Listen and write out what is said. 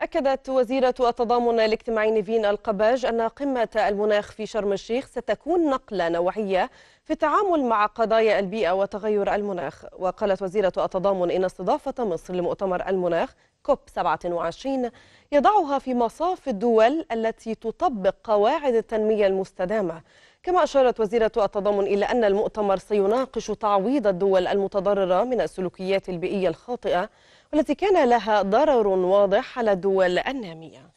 أكدت وزيرة التضامن الاجتماعي نيفين القباج أن قمة المناخ في شرم الشيخ ستكون نقلة نوعية في التعامل مع قضايا البيئة وتغير المناخ. وقالت وزيرة التضامن إن استضافة مصر لمؤتمر المناخ كوب 27 يضعها في مصاف الدول التي تطبق قواعد التنمية المستدامة. كما أشارت وزيرة التضامن إلى أن المؤتمر سيناقش تعويض الدول المتضررة من السلوكيات البيئية الخاطئة والتي كان لها ضرر واضح على الدول النامية.